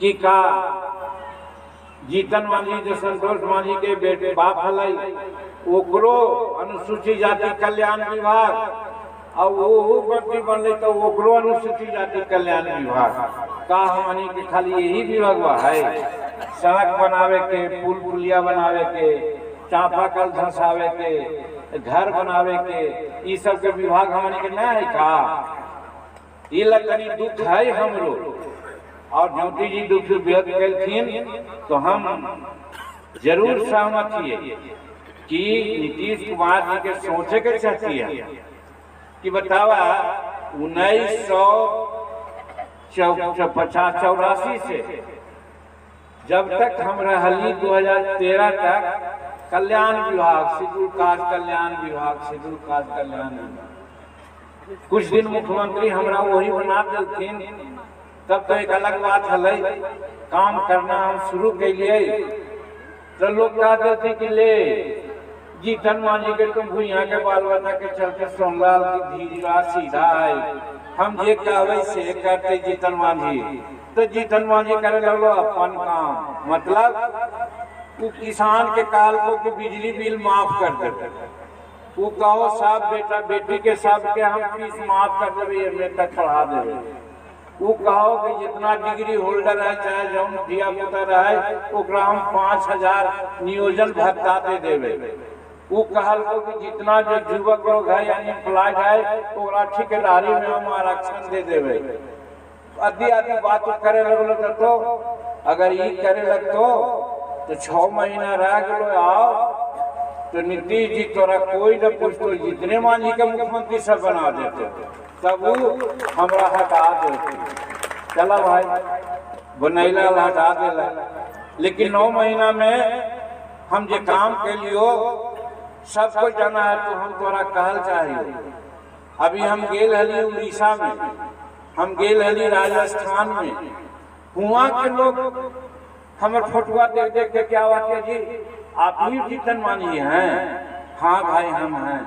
जी का जीतन मांझी जो संतोष मांझी के बेटे बाप हलाई ओकरो अनुसूचित जाति कल्याण विभाग और वो मंत्री बनल तो ओकरो अनुसूचित जाति कल्याण विभाग का हमनी के खाली यही विभाग है। सड़क बनावे के, पुल पुलिया बनावे के, चापाकल धसावे के, घर बनावे के, इस सब के विभाग हमनी के ना है का। ये लगनी दुख है हमरो और ज्योति जी दुख व्यक्त कलथिन तो हम जरूर सहमत हिए कि नीतीश कुमार जी के सोचे के चाहिए कि बतावा 1984 से जब तक हम रहली 2013 तक कल्याण विभाग शेड्यूल कास्ट कल्याण विभाग कुछ दिन मुख्यमंत्री हमरा वही बना देलथिन तब तो एक अलग बात हलै। काम करना हम शुरू के लिए तो लोग कह देते कि ले जीतन मांझी के तुम भूया के बाल बच्चा के चलते सोमलाल की धीरा सीधा है, हम जे कहवे से करते जीतन मांझी तो जीतन मांझी करे लगलो अपन काम। मतलब वो किसान के काल को कि बिजली बिल माफ कर देते, वो कहो साहब बेटा बेटी के सब के हम फीस माफ कर देवे एमए तक पढ़ा देवे, वो कहो कि जितना डिग्री होल्डर है चाहे जौन धिया पुता रहे ओकरा हम 5000 नियोजन भत्ता दे देवे, वो कहल को कि जितना जो युवक लोग है यानी अनएम्प्लॉयड है ओकरा ठेकेदारी में हम आरक्षण दे देवे। आदि आदि बात करे लगलो तो अगर ये करे लगतो तो 6 महीना रह गलो आओ तो नीतीश जी तोरा कोई न पूछतो जितने मांझी के मुख्यमंत्री सब बना देते तब हमरा हटा देते। चला भाई बनैला हटा देला लेकिन 9 महीना में हम जे काम के लिए सब कोई जाना है तो हम तोरा कहल चाहिए। अभी हम गेल हली उड़ीसा में, हम गेल हली राजस्थान में, हुआ के लोग हमारे फोटुआ देख देख के क्या वाक्य जी आप ही जीतन मांझी हैं? हाँ भाई हम हैं।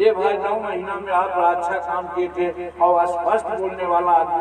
ये भाई 9 महीना में आप अच्छा काम किए थे और स्पष्ट बोलने वाला आदमी।